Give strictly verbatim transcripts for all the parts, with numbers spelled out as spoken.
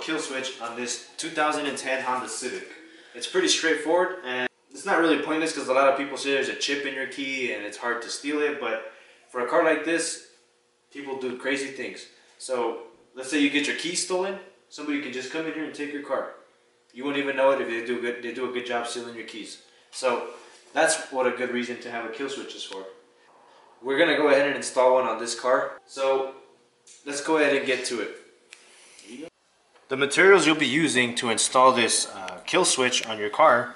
kill switch on this two thousand ten Honda Civic. It's pretty straightforward, and it's not really pointless because a lot of people say there's a chip in your key and it's hard to steal it, but for a car like this, people do crazy things. So let's say you get your key stolen, somebody can just come in here and take your car. You won't even know it if they do good, they do a good job stealing your keys. So that's what a good reason to have a kill switch is for. We're gonna go ahead and install one on this car. So let's go ahead and get to it. The materials you'll be using to install this uh, kill switch on your car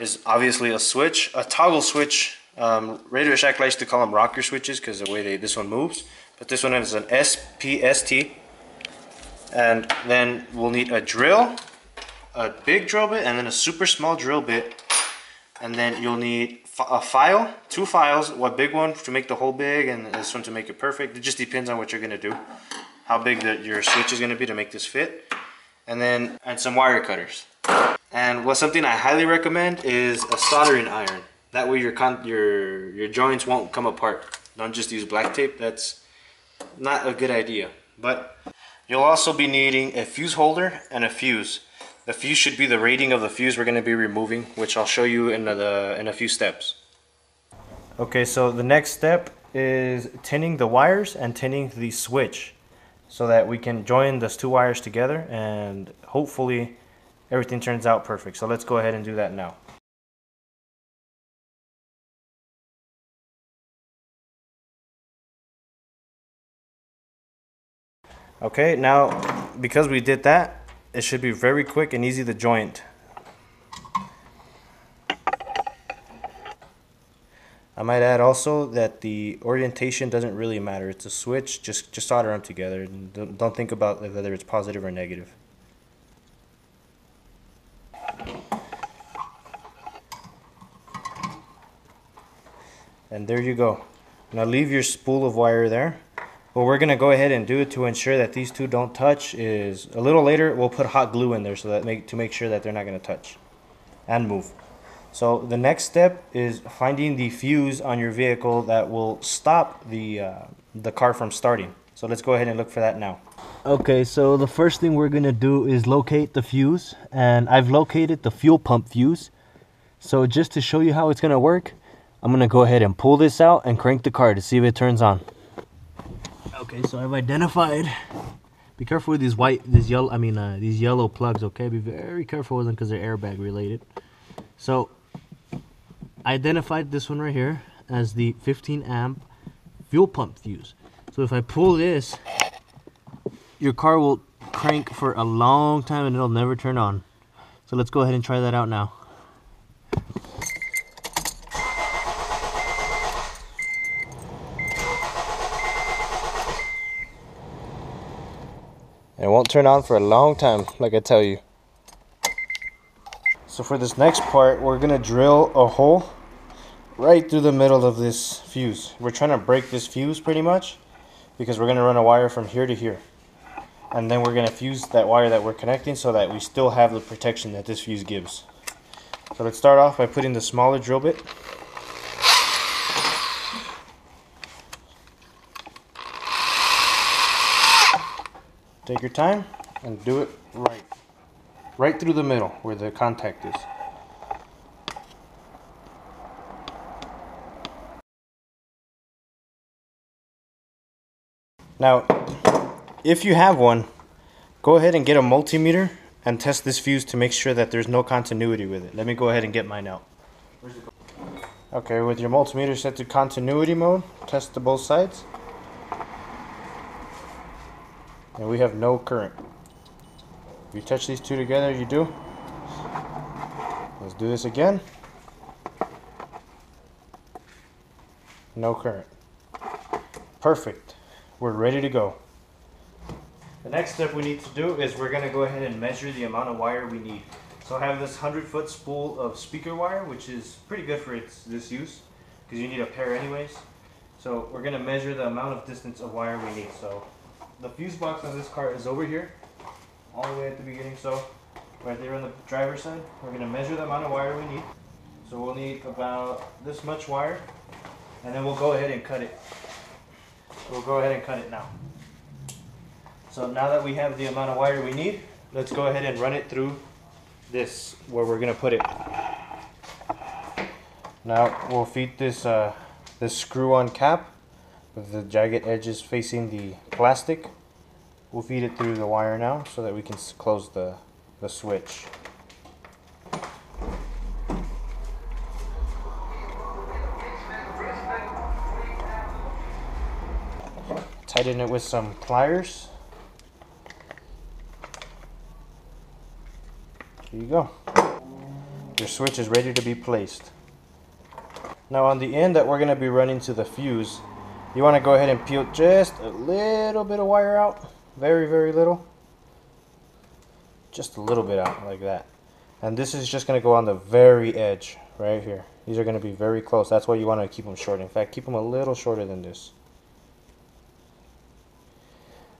is obviously a switch, a toggle switch. Um, RadioShack likes to call them rocker switches because the way they, this one moves. But this one is an S P S T. And then we'll need a drill, a big drill bit, and then a super small drill bit. And then you'll need a file, two files, a big one to make the hole big and this one to make it perfect. It just depends on what you're going to do, how big the, your switch is going to be to make this fit. And then and some wire cutters. And what something I highly recommend is a soldering iron. That way your, con your, your joints won't come apart. Don't just use black tape. That's not a good idea. But you'll also be needing a fuse holder and a fuse. The fuse should be the rating of the fuse we're going to be removing, which I'll show you in a, in a few steps. Okay, so the next step is tinning the wires and tinning the switch so that we can join those two wires together and hopefully everything turns out perfect. So let's go ahead and do that now. Okay, now because we did that, it should be very quick and easy to joint. I might add also that the orientation doesn't really matter. It's a switch. Just just solder them together. Don't, don't think about whether it's positive or negative. And there you go. Now leave your spool of wire there. What we're going to go ahead and do to ensure that these two don't touch is a little later we'll put hot glue in there so that make, to make sure that they're not going to touch and move. So the next step is finding the fuse on your vehicle that will stop the, uh, the car from starting. So let's go ahead and look for that now. Okay, so the first thing we're going to do is locate the fuse, and I've located the fuel pump fuse. So just to show you how it's going to work, I'm going to go ahead and pull this out and crank the car to see if it turns on. Okay, so I've identified. Be careful with these white, these yellow, I mean, uh, these yellow plugs, okay? Be very careful with them because they're airbag related. So, I identified this one right here as the fifteen amp fuel pump fuse. So if I pull this, your car will crank for a long time and it'll never turn on. So let's go ahead and try that out now. It won't turn on for a long time, like I tell you. So for this next part, we're gonna drill a hole right through the middle of this fuse. We're trying to break this fuse pretty much because we're gonna run a wire from here to here. And then we're gonna fuse that wire that we're connecting so that we still have the protection that this fuse gives. So let's start off by putting the smaller drill bit. Take your time and do it right. Right through the middle where the contact is. Now, if you have one, go ahead and get a multimeter and test this fuse to make sure that there's no continuity with it. Let me go ahead and get mine out. Okay, with your multimeter set to continuity mode, test to both sides. And we have no current. If you touch these two together, you do. Let's do this again. No current. Perfect. We're ready to go. The next step we need to do is we're going to go ahead and measure the amount of wire we need. So I have this one hundred foot spool of speaker wire, which is pretty good for its, this use because you need a pair anyways. So we're going to measure the amount of distance of wire we need. So the fuse box on this car is over here, all the way at the beginning, so right there on the driver's side. We're going to measure the amount of wire we need. So we'll need about this much wire, and then we'll go ahead and cut it. We'll go ahead and cut it now. So now that we have the amount of wire we need, let's go ahead and run it through this where we're gonna put it. Now we'll feed this uh, this screw-on cap with the jagged edges facing the plastic. We'll feed it through the wire now so that we can close the, the switch. Tighten it with some pliers. There you go. Your switch is ready to be placed. Now on the end that we're going to be running to the fuse, you want to go ahead and peel just a little bit of wire out. Very, very little. Just a little bit out like that. And this is just going to go on the very edge right here. These are going to be very close. That's why you want to keep them short. In fact, keep them a little shorter than this.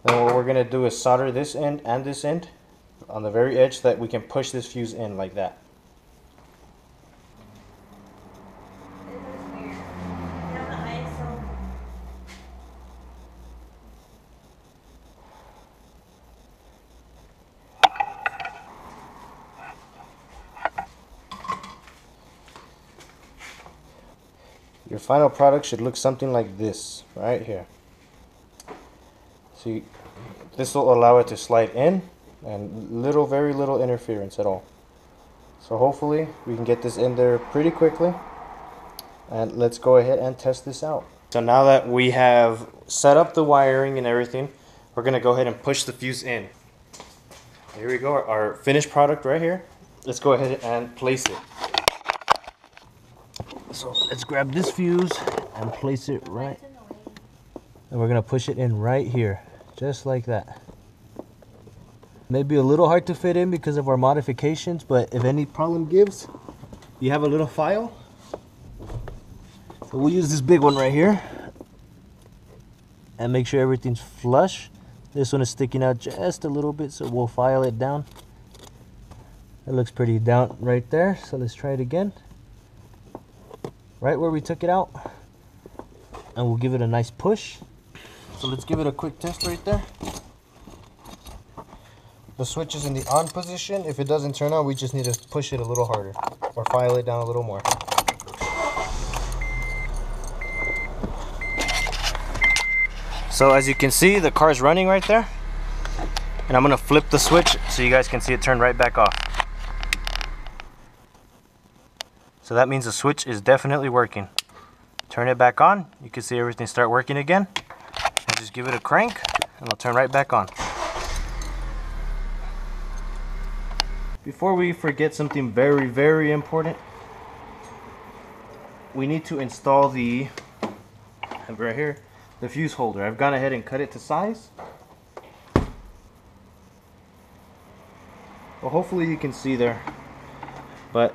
Then what we're going to do is solder this end and this end on the very edge so that we can push this fuse in like that. Your final product should look something like this right here. See, this will allow it to slide in and little, very little interference at all. So hopefully we can get this in there pretty quickly, and let's go ahead and test this out. So now that we have set up the wiring and everything, we're gonna go ahead and push the fuse in. Here we go, our finished product right here. Let's go ahead and place it. So let's grab this fuse and place it right, and we're gonna push it in right here, just like that. Maybe a little hard to fit in because of our modifications, but if any problem gives, you have a little file. So we'll use this big one right here and make sure everything's flush. This one is sticking out just a little bit, so we'll file it down. It looks pretty down right there, so let's try it again. Right where we took it out, and we'll give it a nice push. So let's give it a quick test right there. The switch is in the on position. If it doesn't turn on, we just need to push it a little harder or file it down a little more. So as you can see, the car's running right there, and I'm gonna flip the switch so you guys can see it turn right back off. So that means the switch is definitely working. Turn it back on. You can see everything start working again. I'll just give it a crank and it'll turn right back on. Before we forget something very, very important, we need to install the, right here, the fuse holder. I've gone ahead and cut it to size. Well, hopefully you can see there, but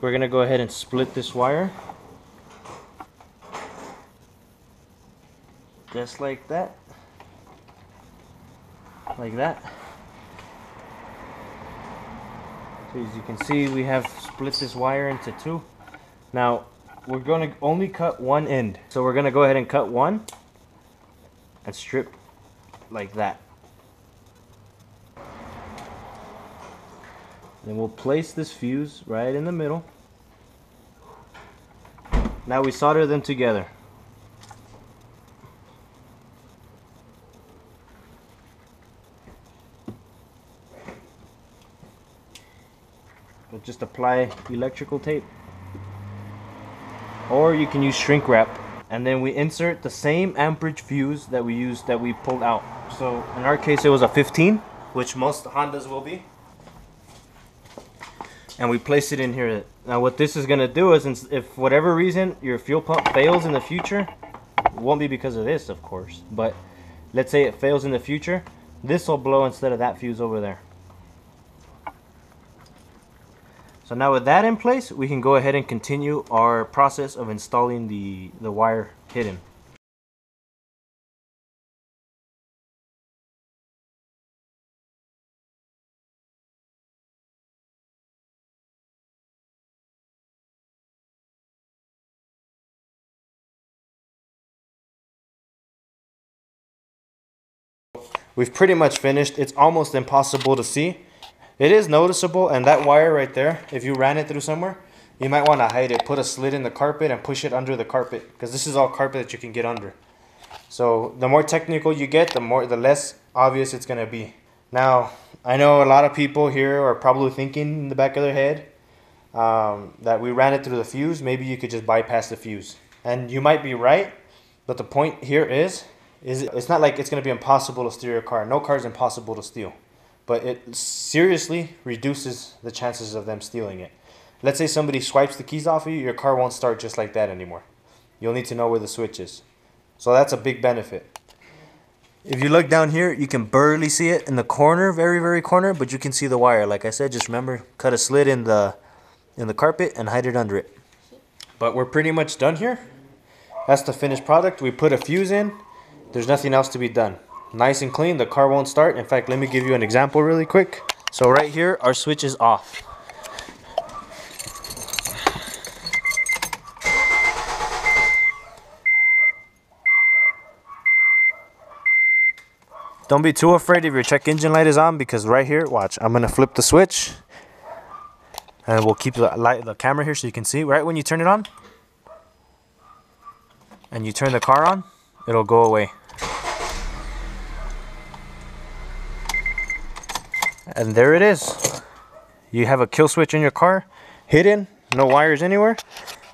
we're gonna go ahead and split this wire. Just like that. Like that. So as you can see, we have split this wire into two. Now, we're gonna only cut one end. So we're gonna go ahead and cut one and strip like that. Then we'll place this fuse right in the middle. Now we solder them together. We'll just apply electrical tape, or you can use shrink wrap, and then we insert the same amperage fuse that we used, that we pulled out. So in our case it was a fifteen, which most Hondas will be. And we place it in here. Now what this is going to do is, if for whatever reason your fuel pump fails in the future, it won't be because of this of course, but let's say it fails in the future, this will blow instead of that fuse over there. So now with that in place, we can go ahead and continue our process of installing the, the wire hidden. We've pretty much finished. It's almost impossible to see, It is noticeable, and that wire right there, if you ran it through somewhere, you might want to hide it. Put a slit in the carpet and push it under the carpet, because this is all carpet that you can get under. So the more technical you get, the more the less obvious it's going to be. Now, I know a lot of people here are probably thinking in the back of their head um, that we ran it through the fuse. Maybe you could just bypass the fuse. And you might be right, but the point here is, is it's not like it's going to be impossible to steer a car. No car is impossible to steal. But it seriously reduces the chances of them stealing it. Let's say somebody swipes the keys off of you, your car won't start just like that anymore. You'll need to know where the switch is. So that's a big benefit. If you look down here, you can barely see it in the corner, very, very corner, but you can see the wire. Like I said, just remember, cut a slit in the, in the carpet and hide it under it. But we're pretty much done here. That's the finished product. We put a fuse in. There's nothing else to be done. Nice and clean. The car won't start. In fact, let me give you an example really quick. So right here, our switch is off. Don't be too afraid if your check engine light is on, because right here, watch, I'm going to flip the switch and we'll keep the light, the camera here so you can see. Right when you turn it on and you turn the car on, it'll go away. And there it is. You have a kill switch in your car, hidden, no wires anywhere,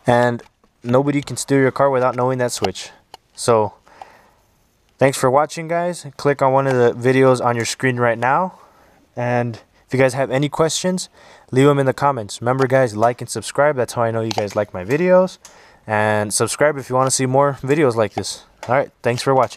and nobody can steer your car without knowing that switch. So thanks for watching, guys. Click on one of the videos on your screen right now. And if you guys have any questions, leave them in the comments. Remember, guys, like and subscribe. That's how I know you guys like my videos. And subscribe if you want to see more videos like this. All right, thanks for watching.